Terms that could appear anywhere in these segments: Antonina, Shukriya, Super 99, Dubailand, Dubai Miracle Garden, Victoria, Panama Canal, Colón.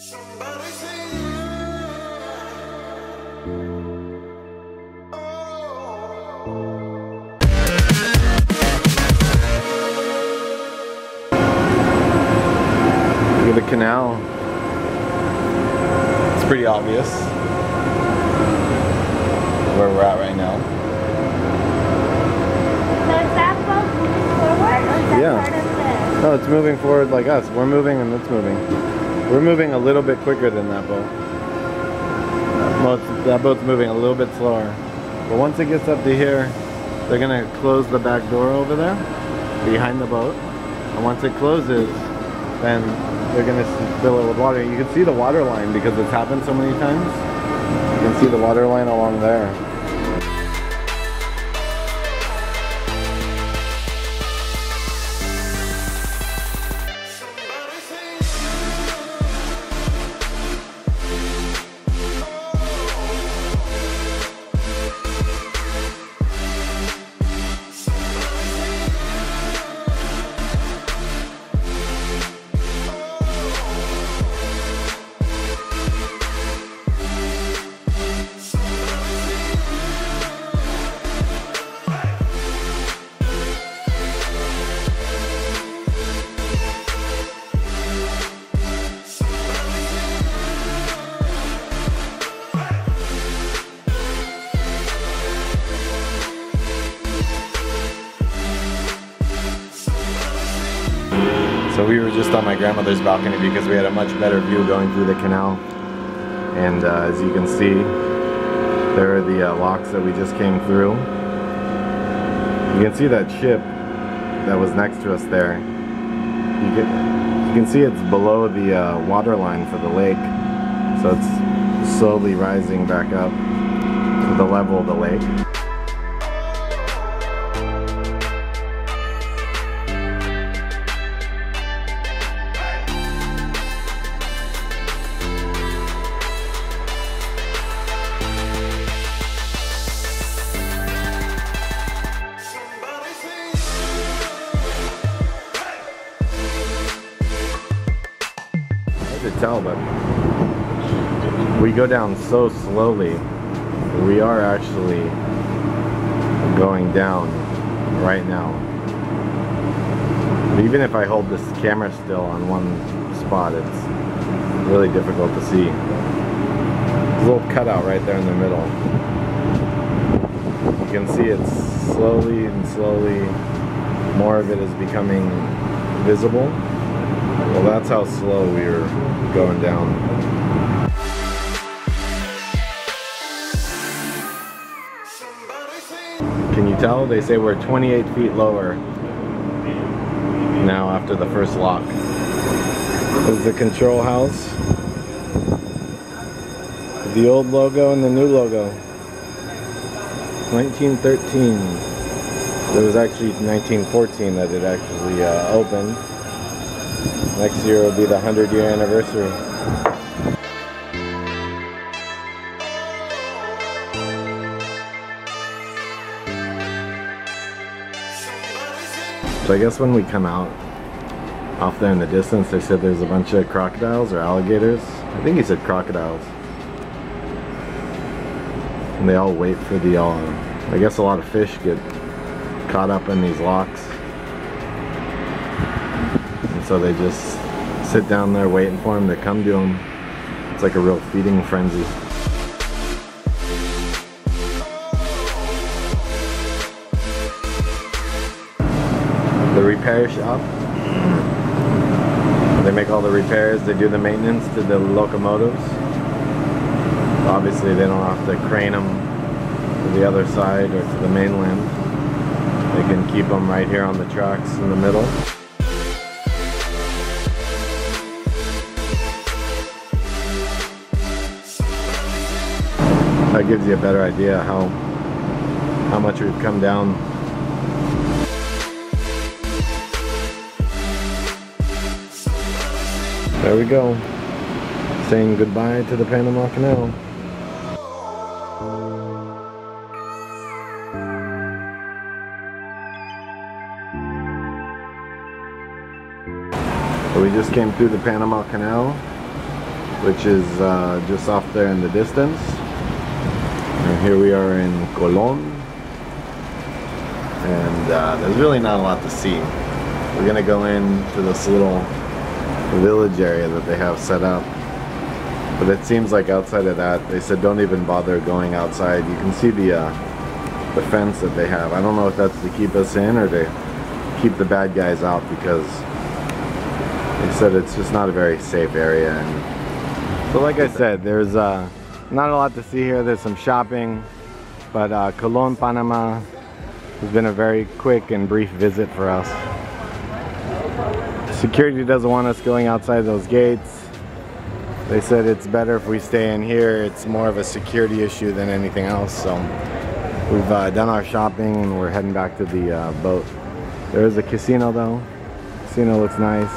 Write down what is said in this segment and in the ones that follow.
Somebody say yeah. Oh. Look at the canal. It's pretty obvious where we're at right now. So is that boat moving forward or is that part of this? No, it's moving forward like us. We're moving and it's moving. We're moving a little bit quicker than that boat. That boat's moving a little bit slower. But once it gets up to here, they're gonna close the back door over there, behind the boat. And once it closes, then they're gonna fill it with water. You can see the water line because it's happened so many times. You can see the water line along there. So we were just on my grandmother's balcony because we had a much better view going through the canal. And as you can see, there are the locks that we just came through. You can see that ship that was next to us there. You can see it's below the water line for the lake. So it's slowly rising back up to the level of the lake. Tell, but we go down so slowly. We are actually going down right now. But even if I hold this camera still on one spot, it's really difficult to see. There's a little cutout right there in the middle. You can see it's slowly and slowly, more of it is becoming visible. Well, that's how slow we were going down. Can you tell? They say we're 28 feet lower now after the first lock. This is the control house. The old logo and the new logo. 1913. It was actually 1914 that it actually opened. Next year will be the 100-year anniversary. So I guess when we come out, off there in the distance, they said there's a bunch of crocodiles or alligators. I think he said crocodiles. And they all wait for the, I guess a lot of fish get caught up in these locks. So they just sit down there waiting for them to come to them. It's like a real feeding frenzy. The repair shop. They make all the repairs, they do the maintenance to the locomotives. Obviously they don't have to crane them to the other side or to the mainland. They can keep them right here on the tracks in the middle. That gives you a better idea how much we've come down. There we go. Saying goodbye to the Panama Canal. So we just came through the Panama Canal. which is just off there in the distance. And here we are in Colón, and there's really not a lot to see. We're gonna go into this little village area that they have set up, but it seems like outside of that, they said don't even bother going outside. You can see the fence that they have. I don't know if that's to keep us in or to keep the bad guys out, because they said it's just not a very safe area. And so like I said, there's not a lot to see here. There's some shopping, but Colón, Panama has been a very quick and brief visit for us. Security doesn't want us going outside those gates. They said it's better if we stay in here. It's more of a security issue than anything else. So we've done our shopping and we're heading back to the boat. There is a casino though. Casino looks nice.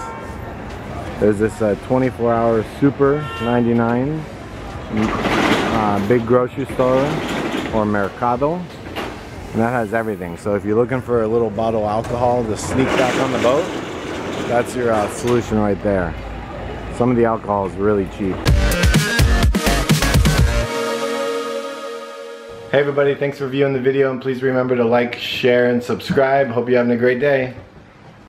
There's this 24-hour Super 99 big grocery store or mercado, and that has everything. So if you're looking for a little bottle of alcohol to sneak back on the boat, that's your solution right there. Some of the alcohol is really cheap. Hey everybody, thanks for viewing the video, and please remember to like, share, and subscribe. Hope you're having a great day.